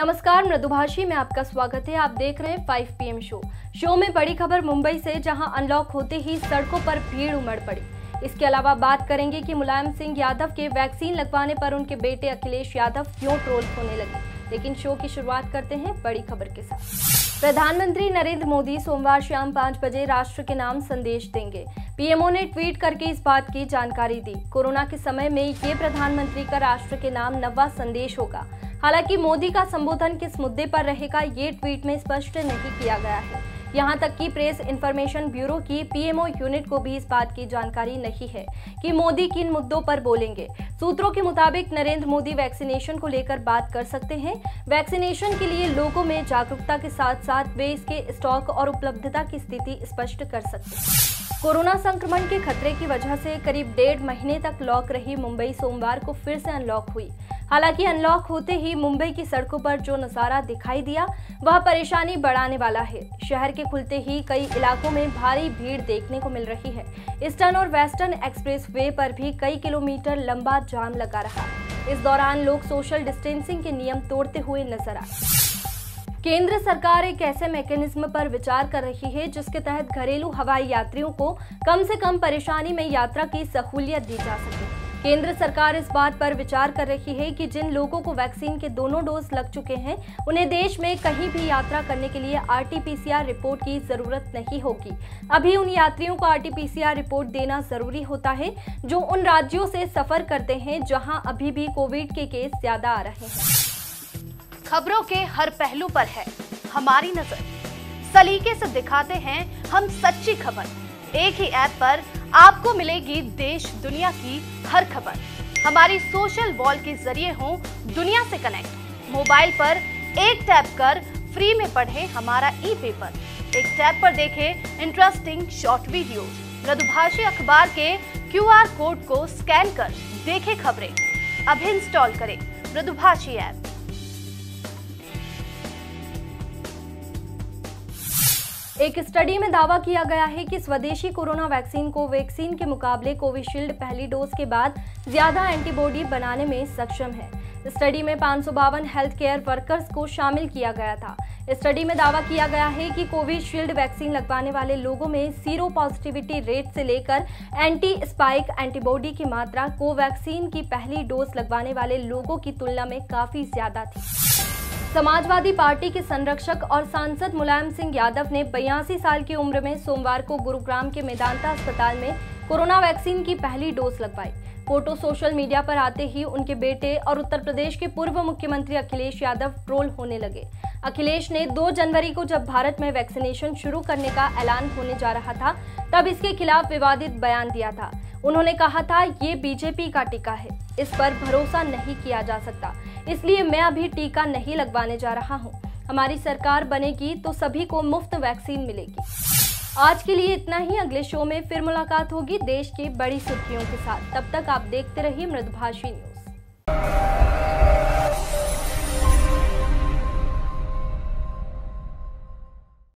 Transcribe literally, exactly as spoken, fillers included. नमस्कार, मृदुभाषी में आपका स्वागत है। आप देख रहे हैं five P M show. Show में बड़ी खबर मुंबई से, जहां अनलॉक होते ही सड़कों पर भीड़ उमड़ पड़ी। इसके अलावा बात करेंगे कि मुलायम सिंह यादव के वैक्सीन लगवाने पर उनके बेटे अखिलेश यादव क्यों ट्रोल होने लगे। लेकिन शो की शुरुआत करते हैं बड़ी खबर के साथ। प्रधानमंत्री नरेंद्र मोदी सोमवार शाम पाँच बजे राष्ट्र के नाम संदेश देंगे। पी एम ओ ने ट्वीट करके इस बात की जानकारी दी। कोरोना के समय में ये प्रधानमंत्री का राष्ट्र के नाम नवा संदेश होगा। हालांकि मोदी का संबोधन किस मुद्दे पर रहेगा, ये ट्वीट में स्पष्ट नहीं किया गया है। यहां तक कि प्रेस इंफॉर्मेशन ब्यूरो की पी एम ओ यूनिट को भी इस बात की जानकारी नहीं है कि मोदी किन मुद्दों पर बोलेंगे। सूत्रों के मुताबिक नरेंद्र मोदी वैक्सीनेशन को लेकर बात कर सकते हैं। वैक्सीनेशन के लिए लोगों में जागरूकता के साथ साथ वे इसके स्टॉक और उपलब्धता की स्थिति स्पष्ट कर सकते हैं। कोरोना संक्रमण के खतरे की वजह से करीब डेढ़ महीने तक लॉक रही मुंबई सोमवार को फिर से अनलॉक हुई। हालांकि अनलॉक होते ही मुंबई की सड़कों पर जो नज़ारा दिखाई दिया वह परेशानी बढ़ाने वाला है। शहर के खुलते ही कई इलाकों में भारी भीड़ देखने को मिल रही है। ईस्टर्न और वेस्टर्न एक्सप्रेस वे पर भी कई किलोमीटर लंबा जाम लगा रहा। इस दौरान लोग सोशल डिस्टेंसिंग के नियम तोड़ते हुए नजर आए। केंद्र सरकार एक ऐसे मैकेनिज्म पर विचार कर रही है जिसके तहत घरेलू हवाई यात्रियों को कम से कम परेशानी में यात्रा की सहूलियत दी जा सके। केंद्र सरकार इस बात पर विचार कर रही है कि जिन लोगों को वैक्सीन के दोनों डोज लग चुके हैं उन्हें देश में कहीं भी यात्रा करने के लिए R T P C R report की जरूरत नहीं होगी। अभी उन यात्रियों को R T P C R report देना जरूरी होता है जो उन राज्यों से सफर करते हैं जहां अभी भी कोविड के केस ज्यादा आ रहे हैं। खबरों के हर पहलू पर है हमारी नजर। सलीके से दिखाते हैं हम सच्ची खबर। एक ही ऐप पर आपको मिलेगी देश दुनिया की हर खबर। हमारी सोशल वॉल के जरिए हो दुनिया से कनेक्ट। मोबाइल पर एक टैप कर फ्री में पढ़ें हमारा ई पेपर। एक टैप पर देखें इंटरेस्टिंग शॉर्ट वीडियो। मृदुभाषी अखबार के क्यू आर कोड को स्कैन कर देखें खबरें। अब इंस्टॉल करें मृदुभाषी ऐप। एक स्टडी में दावा किया गया है कि स्वदेशी कोरोना वैक्सीन कोवैक्सीन के मुकाबले कोविशील्ड पहली डोज के बाद ज्यादा एंटीबॉडी बनाने में सक्षम है। स्टडी में पाँच सौ बावन हेल्थ केयर वर्कर्स को शामिल किया गया था। स्टडी में दावा किया गया है कि कोविशील्ड वैक्सीन लगवाने वाले लोगों में सीरो पॉजिटिविटी रेट से लेकर एंटी स्पाइक एंटीबॉडी की मात्रा कोवैक्सीन की पहली डोज लगवाने वाले लोगों की तुलना में काफी ज्यादा थी। समाजवादी पार्टी के संरक्षक और सांसद मुलायम सिंह यादव ने बयासी साल की उम्र में सोमवार को गुरुग्राम के मेदांता अस्पताल में कोरोना वैक्सीन की पहली डोज लगवाई। फोटो सोशल मीडिया पर आते ही उनके बेटे और उत्तर प्रदेश के पूर्व मुख्यमंत्री अखिलेश यादव ट्रोल होने लगे। अखिलेश ने दो जनवरी को जब भारत में वैक्सीनेशन शुरू करने का ऐलान होने जा रहा था तब इसके खिलाफ विवादित बयान दिया था। उन्होंने कहा था, ये बी जे पी का टीका है, इस पर भरोसा नहीं किया जा सकता, इसलिए मैं अभी टीका नहीं लगवाने जा रहा हूँ। हमारी सरकार बनेगी तो सभी को मुफ्त वैक्सीन मिलेगी। आज के लिए इतना ही। अगले शो में फिर मुलाकात होगी देश की बड़ी सुर्खियों के साथ। तब तक आप देखते रहिए मृदुभाषी न्यूज।